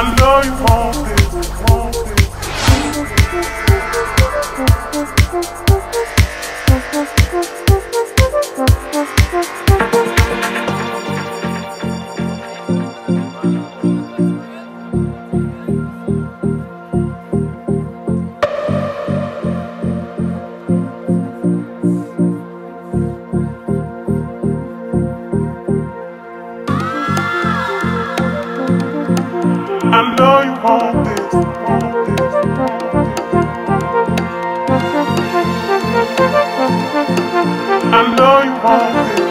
I know you want it, I know you want this, I know you want this.